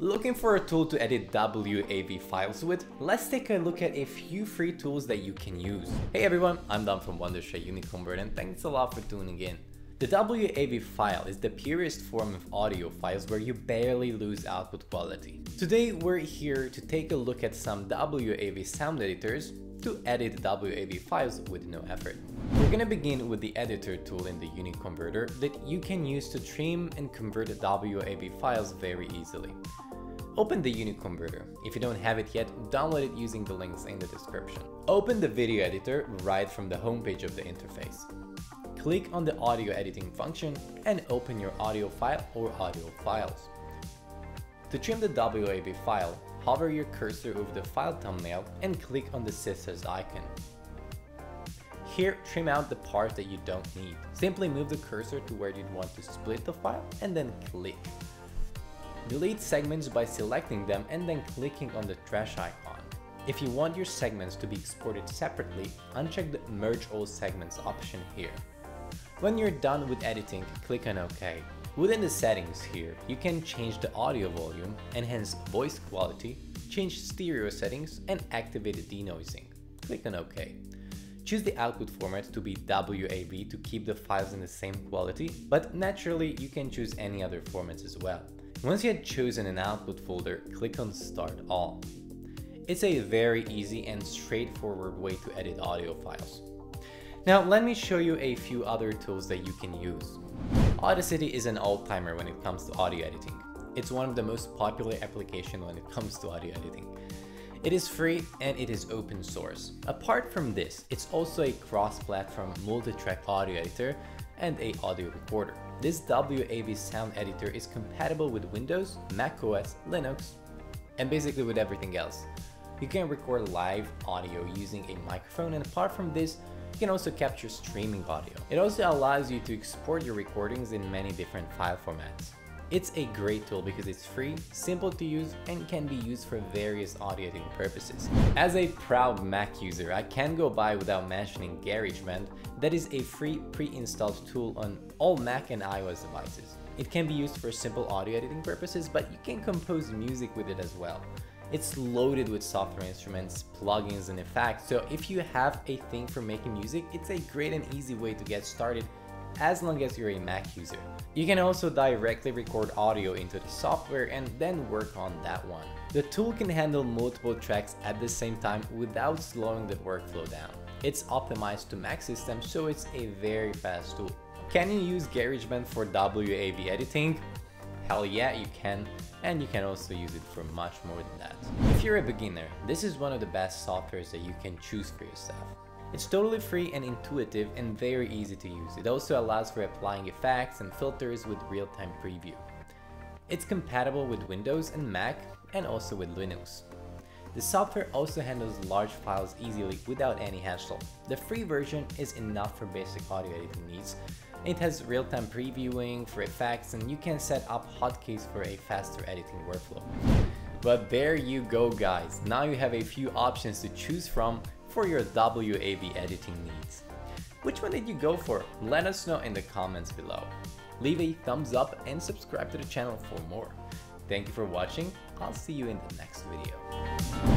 Looking for a tool to edit WAV files with? Let's take a look at a few free tools that you can use. Hey everyone, I'm Dan from Wondershare UniConverter and thanks a lot for tuning in. The WAV file is the purest form of audio files where you barely lose output quality. Today we're here to take a look at some WAV sound editors to edit WAV files with no effort. We're gonna begin with the editor tool in the UniConverter that you can use to trim and convert WAV files very easily. Open the UniConverter. If you don't have it yet, download it using the links in the description. Open the video editor right from the homepage of the interface. Click on the audio editing function and open your audio file or audio files. To trim the WAV file, hover your cursor over the file thumbnail and click on the scissors icon. Here, trim out the part that you don't need. Simply move the cursor to where you'd want to split the file and then click. Delete segments by selecting them and then clicking on the trash icon. If you want your segments to be exported separately, uncheck the Merge All Segments option here. When you're done with editing, click on OK. Within the settings here, you can change the audio volume, enhance voice quality, change stereo settings, and activate denoising. Click on OK. Choose the output format to be WAV to keep the files in the same quality, but naturally you can choose any other formats as well. Once you had chosen an output folder, click on Start All. It's a very easy and straightforward way to edit audio files. Now let me show you a few other tools that you can use. Audacity is an old-timer when it comes to audio editing. It's one of the most popular applications when it comes to audio editing. It is free and it is open source. Apart from this, it's also a cross-platform multi-track audio editor and an audio recorder. This WAV sound editor is compatible with Windows, macOS, Linux, and basically with everything else. You can record live audio using a microphone, and apart from this, you can also capture streaming audio. It also allows you to export your recordings in many different file formats. It's a great tool because it's free, simple to use, and can be used for various audio editing purposes. As a proud Mac user, I can't go by without mentioning GarageBand. That is a free pre-installed tool on all Mac and iOS devices. It can be used for simple audio editing purposes, but you can compose music with it as well. It's loaded with software instruments, plugins, and effects, so if you have a thing for making music, it's a great and easy way to get started as long as you're a Mac user. You can also directly record audio into the software and then work on that one. The tool can handle multiple tracks at the same time without slowing the workflow down. It's optimized to Mac systems, so it's a very fast tool. Can you use GarageBand for WAV editing? Hell yeah, you can, and you can also use it for much more than that. If you're a beginner, this is one of the best softwares that you can choose for yourself. It's totally free and intuitive and very easy to use. It also allows for applying effects and filters with real-time preview. It's compatible with Windows and Mac and also with Linux. The software also handles large files easily without any hassle. The free version is enough for basic audio editing needs. It has real-time previewing for effects and you can set up hotkeys for a faster editing workflow. But there you go guys, now you have a few options to choose from for your WAV editing needs. Which one did you go for? Let us know in the comments below. Leave a thumbs up and subscribe to the channel for more. Thank you for watching. I'll see you in the next video.